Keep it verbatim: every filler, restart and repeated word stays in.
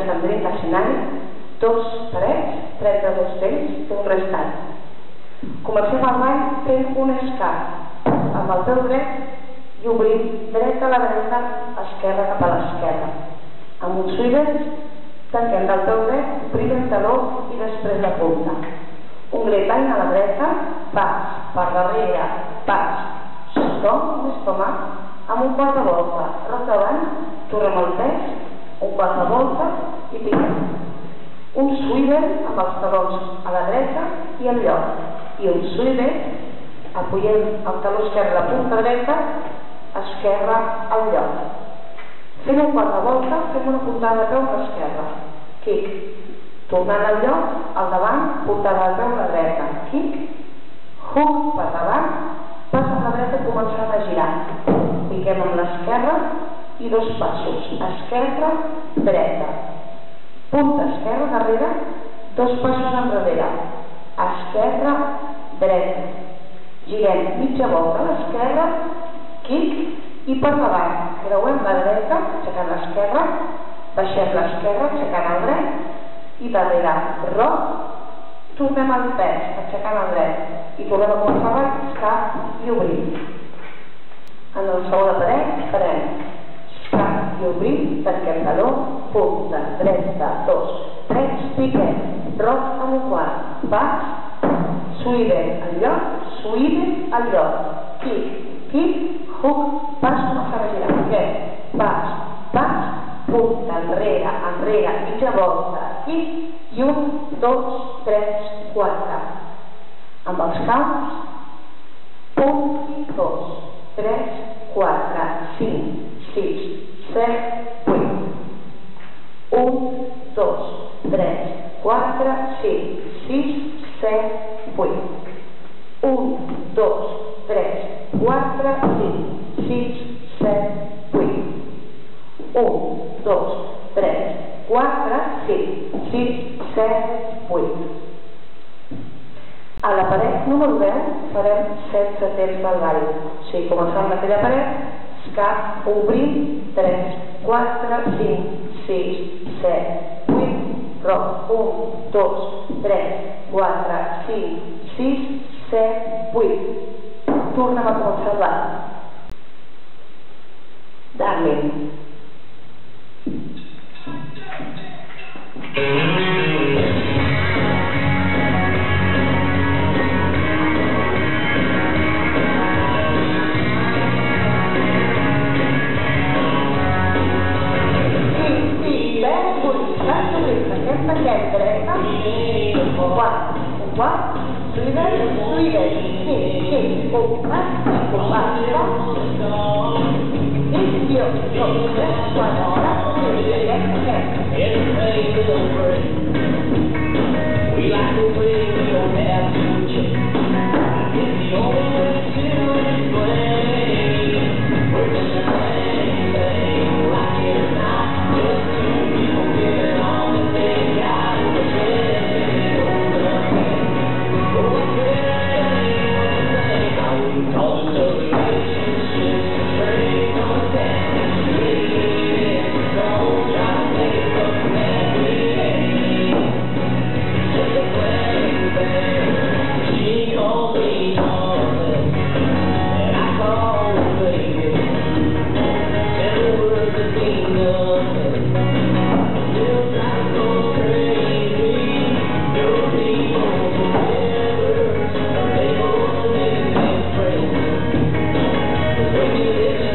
l'Assemblea Nacional, tots parets, trenta-dos d'ells d'un restant. Comencem el ball fent un escap amb el peu dret i obrim dreta a la dreta, esquerra cap a l'esquerra. Amb un swivers, tanquem del peu dret, obrim el taló i després la punta. Un gletall a la dreta, pas, per darrere, pas, sotó, més tomà, amb un quart de volta, rota avant, tornem el pes, un quart de volta i piquem. Un swivel amb els talons a la dreta i al lloc. I un swivel, apoyem el taló esquerre a la punta dreta, esquerra al lloc. Fem un quart de volta, fem una puntada de peu a l'esquerra. Kick. Tornant al lloc, al davant, puntada de peu a la dreta. Kick. Hook per davant, passa a la dreta i començant a girar. Piquem amb l'esquerra i dos passos, esquerra, dreta, punta esquerra darrere, dos passos enrere, esquerra, dreta, girem mitja volta a l'esquerra, kick i per davant, creuem la dreta, aixecant l'esquerra, baixem l'esquerra, aixecant el dret i darrere, roc, tornem el pes, aixecant el dret i tornem a començar a escap i obrim. En el segon aparell, farem escap i obrim, tanquem taló, punta, dreta, dos, tres, piquem, roc amb un quart, pas, suïdem al lloc, suïdem al lloc, kick, kick, hook, pas, passar a girar, piquem, pas, pas, punta, enrere, enrere, mitja volta, kick, i un, dos, tres, quatre. Amb els caps, un, dos, tres, quatre, cinc, sis, set, vuit. un, dos, tres, quatre, cinc, sis, set, vuit. un, dos, tres, quatre, cinc, sis, set, vuit. A la paret número deu farem setze temps del ball. O sigui, començant amb aquella paret, escap, obrim, tres, quatre, cinc, sis, set, vuit, roc, un, dos, tres, quatre, cinc, sis, set, vuit. Tornem a començar el ball. Darling. Thank you.